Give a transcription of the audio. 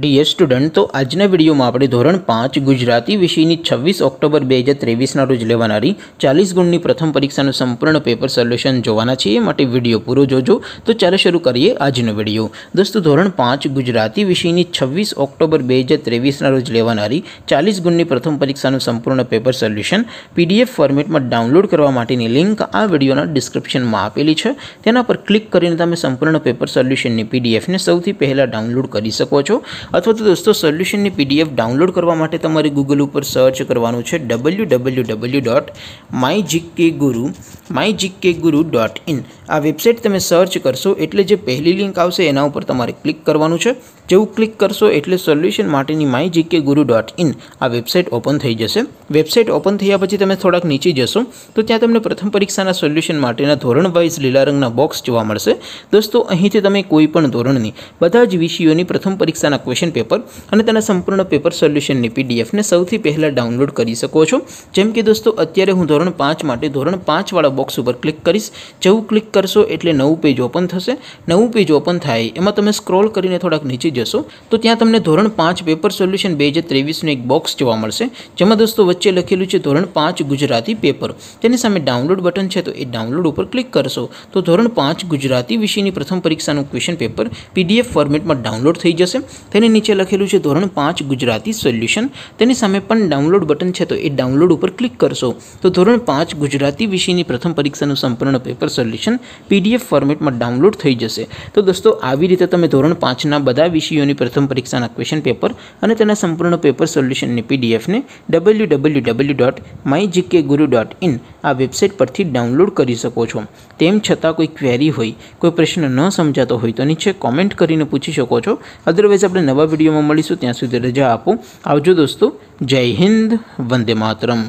Dear student, तो आज video में आप धोरण 5 गुजराती विषय की 26 ऑक्टोबर 2023 रोज लेवानारी 40 गुणनी प्रथम परीक्षा संपूर्ण पेपर सोल्यूशन जोवाना छे। विडियो पूरो जोजो। तो चलो शुरू करिए आजनो विडियो। दोस्तों, धोरण 5 गुजराती विषय की 26 ऑक्टोबर 2023 रोज लेवानारी 40 गुणनी प्रथम परीक्षा संपूर्ण पेपर सोल्यूशन पीडीएफ फॉर्मेट में डाउनलॉड करवा माटेनी लिंक आ विडियोना डिस्क्रिप्शन में आपेली छे। तेना पर क्लिक करीने तमे संपूर्ण पेपर सोल्यूशन की पीडीएफ ने सौथी पहेला डाउनलॉड करी शको छो। अथवा तो दोस्तों, सोल्यूशन ने पीडीएफ डाउनलॉड करवा माटे तमारे गूगल पर सर्च करवानुं छे www.myjkguru.in। आ वेबसाइट तमे सर्च करशो एटले जे पहली लिंक आवशे एना उपर तमारे क्लिक करवानुं छे। जेवुं क्लिक करशो एटले सोल्यूशन माटेनी myjkguru.in आ वेबसाइट ओपन थई जशे। वेबसाइट ओपन थया पछी तमे थोड़ाक नीचे जशो तो त्यां तमने प्रथम परीक्षाना सोल्यूशन माटेना धोरण वाइज लीला रंगना बॉक्स जोवा मळशे। दोस्तों, અહીંથી તમે કોઈ પણ ધોરણની બધા જ વિષયોની પ્રથમ પરીક્ષાના क्वेश्चन पेपर और तेना संपूर्ण पेपर सोल्यूशन की पीडीएफ ने सौथी पहला डाउनलॉड करी शको छो। जेम के दोस्तों, अत्यारे हूँ धोरण 5 माटे धोरण 5 वाला बॉक्स पर क्लिक करीश। जेवुं क्लिक करशो एटले नवुं पेज ओपन थशे। नवुं पेज ओपन थाय एमां तमे स्क्रॉल करीने थोड़ाक नीचे जशो तो त्यां तमने धोरण 5 पेपर सोल्यूशन 2023 नो एक बॉक्स जोवा मळशे, जेमां दोस्तों वच्चे लखेलुं छे धोरण 5 गुजराती पेपर। तेनी सामे डाउनलॉड बटन छे तो ए डाउनलॉड पर क्लिक करशो तो धोरण 5 गुजराती विषयनी प्रथम परीक्षानुं क्वेश्चन पेपर पीडीएफ फॉर्मेटमां डाउनलॉड थई जशे। तेनी नीचे लखेलू है धोरण 5 गुजराती सोल्यूशन। तेनी सामे पण डाउनलॉड बटन है तो ये डाउनलॉड पर क्लिक करशो तो धोरण 5 गुजराती विषय की प्रथम परीक्षा संपूर्ण पेपर सोल्यूशन पीडीएफ फॉर्मेट में डाउनलॉड थी जैसे। तो दोस्तों, आवी रीते तमे धोरण 5 ना बधा विषयों की प्रथम परीक्षा क्वेश्चन पेपर और तेना संपूर्ण पेपर सोल्यूशन पीडीएफ ने www.myjkguru.in आ वेबसाइट परथी डाउनलॉड करी शको छो। तेम छतां कोई क्वेरी होय, कोई प्रश्न न समजातो होय तो नीचे कॉमेंट करीने पूछी शको छो। अदरवाइज आपणे नवा विडियो में मळीशुं, त्यां सुधी रजा आपो। आवजो दोस्तों, जय हिंद, वंदे मातरम।